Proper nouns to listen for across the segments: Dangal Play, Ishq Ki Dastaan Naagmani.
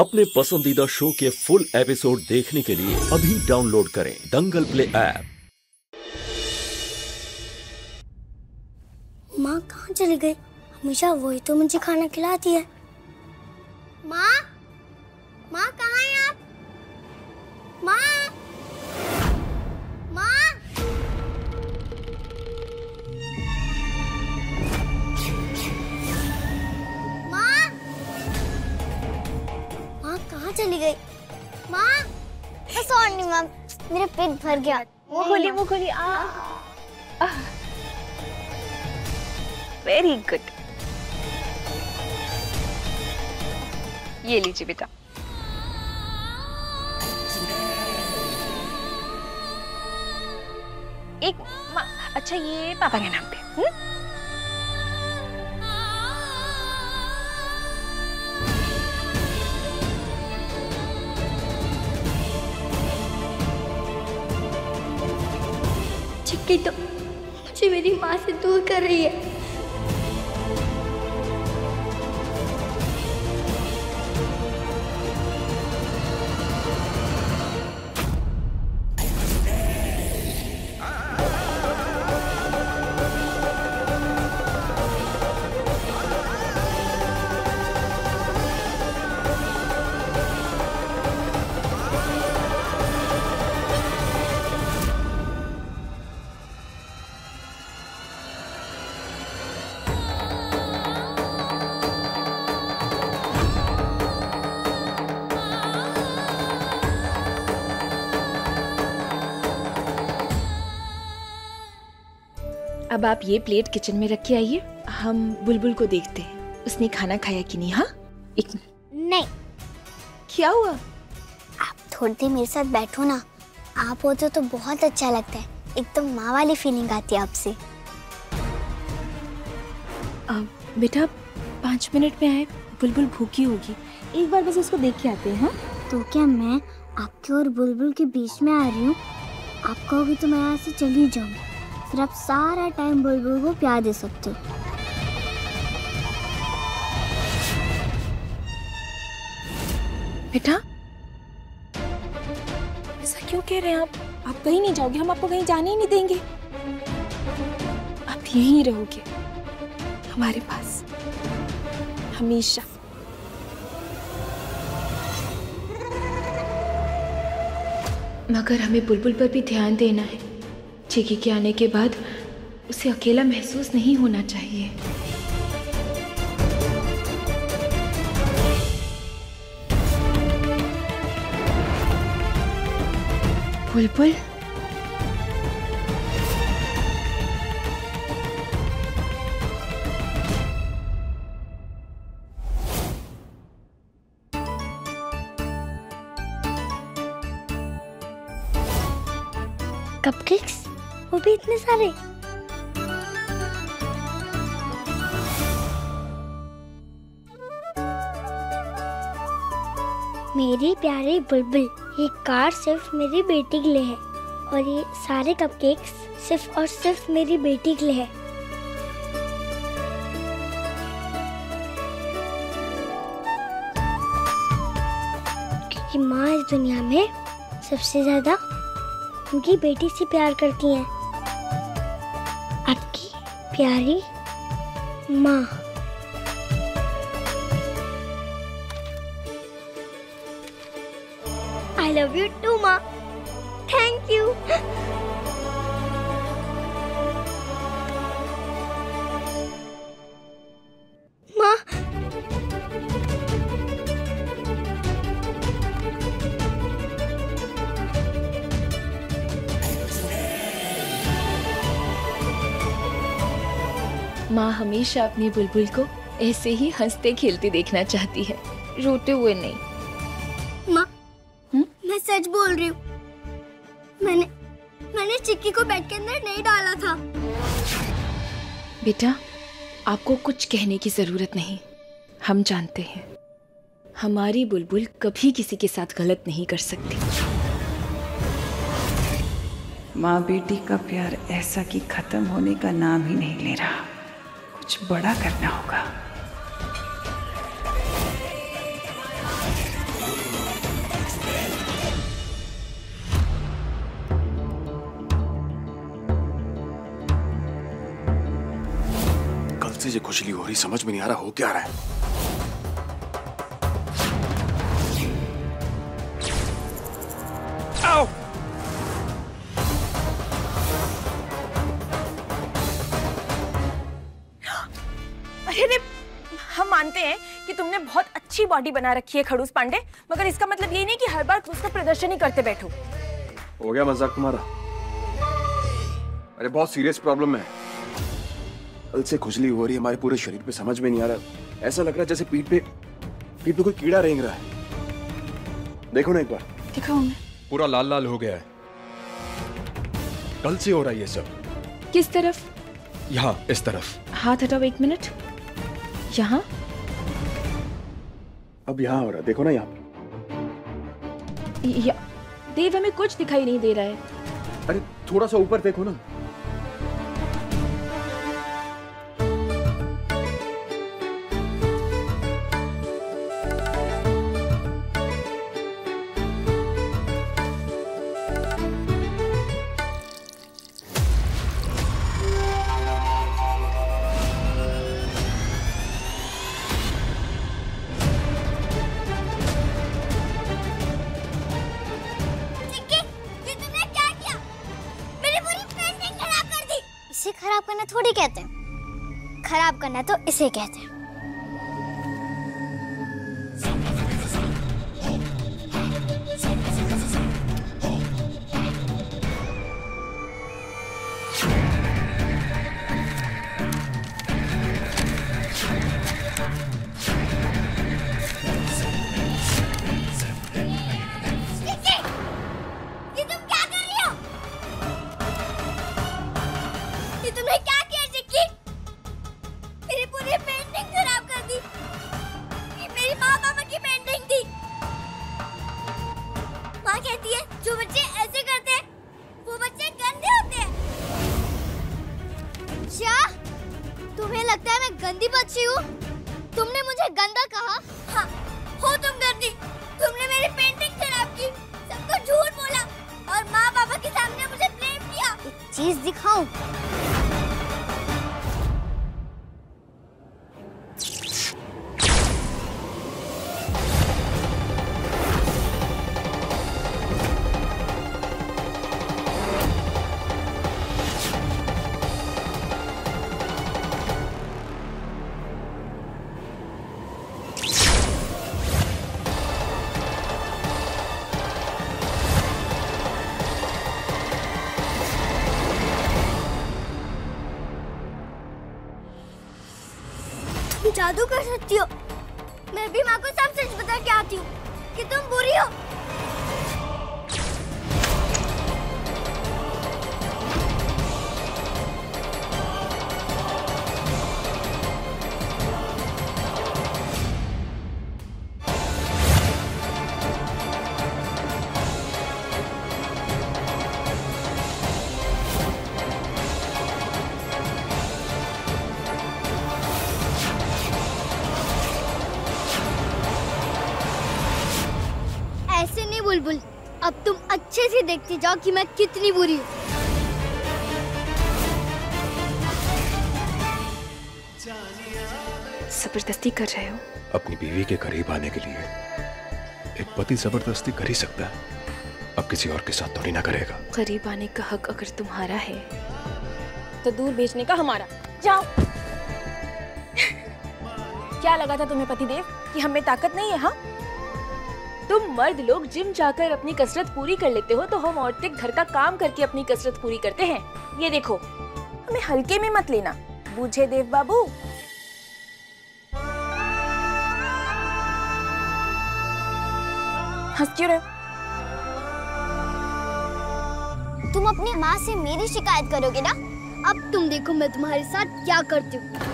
अपने पसंदीदा शो के फुल एपिसोड देखने के लिए अभी डाउनलोड करें दंगल प्ले ऐप। माँ कहाँ चली गई? हमेशा वही तो मुझे खाना खिलाती है। माँ, माँ कहाँ हैं आप? माँ, माँ। चली गई माँ। सॉरी मैम, मेरा पेट भर गया। मुँह खोली आ। वेरी गुड, ये लीजिए बेटा। एक माँ, अच्छा ये पापा के नाम पे। चिक्की तो मुझे मेरी माँ से दूर कर रही है। अब आप ये प्लेट किचन में रख के आइए, हम बुलबुल को देखते हैं उसने खाना खाया कि नहीं। हाँ, एक मिनट। नहीं, क्या हुआ? आप थोड़ी देर मेरे साथ बैठो ना, आप होते तो बहुत अच्छा लगता है। एकदम माँ वाली फीलिंग आती है आपसे। बेटा 5 मिनट में आए, बुलबुल भूखी होगी, एक बार बस उसको देख के आते हैं। तो क्या मैं आपके और बुलबुल के बीच में आ रही हूँ? आप कहोगी तो मैं यहाँ से चली जाऊँगी, फिर आप सारा टाइम बुलबुल को प्यार दे सकते हो। बेटा ऐसा क्यों कह रहे हैं आप? आप कहीं नहीं जाओगे, हम आपको कहीं जाने ही नहीं देंगे, आप यहीं रहोगे हमारे पास हमेशा। मगर हमें बुलबुल पर भी ध्यान देना है। चिक्की के आने के बाद उसे अकेला महसूस नहीं होना चाहिए। बुलबुल, कपकेक्स वो भी इतने सारे। मेरी प्यारी बुलबुल, ये कार्ड सिर्फ मेरी बेटी के लिए है और ये सारे कपकेक्स सिर्फ और सिर्फ मेरी बेटी के लिए है। क्योंकि माँ इस दुनिया में सबसे ज्यादा उनकी बेटी से प्यार करती हैं। आपकी प्यारी माँ। आई लव यू टू माँ। Thank you. माँ, माँ हमेशा अपनी बुलबुल को ऐसे ही हंसते खेलते देखना चाहती है, रोते हुए नहीं। माँ, मैं सच बोल रही हूँ, मैंने चिक्की को बेड के अंदर नहीं डाला था। बेटा आपको कुछ कहने की जरूरत नहीं, हम जानते हैं हमारी बुलबुल कभी किसी के साथ गलत नहीं कर सकती। माँ बेटी का प्यार ऐसा कि खत्म होने का नाम ही नहीं ले रहा, कुछ बड़ा करना होगा। से जो खुशली हो रही समझ में नहीं आ रहा हो क्या रहा है। आओ। अरे हम मानते हैं कि तुमने बहुत अच्छी बॉडी बना रखी है खड़ूस पांडे, मगर इसका मतलब ये नहीं कि हर बार उसका प्रदर्शन ही करते बैठो। हो गया मजाक तुम्हारा? अरे बहुत सीरियस प्रॉब्लम है, कल से खुजली हो रही है हमारे पूरे शरीर पे, समझ में नहीं आ रहा। ऐसा लग रहा है जैसे पीठ पे कोई कीड़ा रेंग रहा है। देखो ना एक बार, दिखाओ। पूरा लाल लाल हो गया है, कल से हो रहा है ये सब। किस तरफ? यहाँ, इस तरफ। हाथ हटाओ एक मिनट, यहाँ। अब यहाँ हो रहा, देखो ना यहाँ। देव हमें कुछ दिखाई नहीं दे रहा है। अरे थोड़ा सा ऊपर देखो ना। खराब करना थोड़ी कहते हैं, खराब करना तो इसे कहते हैं। जो बच्चे ऐसे करते हैं वो बच्चे गंदे होते हैं। क्या तुम्हें लगता है मैं गंदी बच्ची हूँ? तुमने मुझे गंदा कहा? हाँ, हो तुम गंदी। तुमने मेरी पेंटिंग खराब की, सबको झूठ बोला और माँ बाबा के सामने मुझे ब्लेम किया। एक चीज दिखाऊं? जादू कर सकती हो। मैं भी माँ को सब सच बता के आती हूँ कि तुम बुरी हो। बुलबुल, अब तुम अच्छे से देखते जाओ कि मैं कितनी बुरी हूँ। जबरदस्ती कर रहे हो? अपनी बीवी के करीब आने के लिए एक पति जबरदस्ती कर ही सकता है, अब किसी और के साथ थोड़ी ना करेगा। करीब आने का हक अगर तुम्हारा है तो दूर भेजने का हमारा। जाओ। क्या लगा था तुम्हें पतिदेव कि हमें ताकत नहीं है? हाँ, तुम मर्द लोग जिम जाकर अपनी कसरत पूरी कर लेते हो, तो हम औरतें घर का काम करके अपनी कसरत पूरी करते हैं। ये देखो, हमें हल्के में मत लेना, बूझे देव बाबू। हंस क्यों रहे हो? तुम अपनी माँ से मेरी शिकायत करोगे ना? अब तुम देखो मैं तुम्हारे साथ क्या करती हूँ।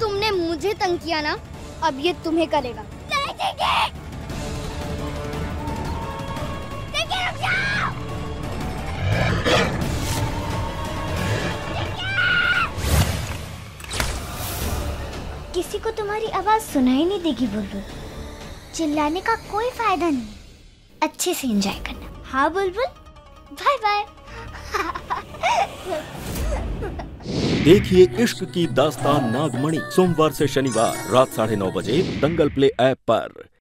तुमने मुझे तंग किया ना, अब ये तुम्हें करेगा। नहीं, को तुम्हारी आवाज़ सुनाई नहीं देगी बुलबुल। चिल्लाने का कोई फायदा नहीं, अच्छे से एंजॉय करना। हाँ बुलबुल, बाय बाय। देखिए इश्क की दास्तान नागमणि सोमवार से शनिवार रात 9:30 बजे दंगल प्ले ऐप पर।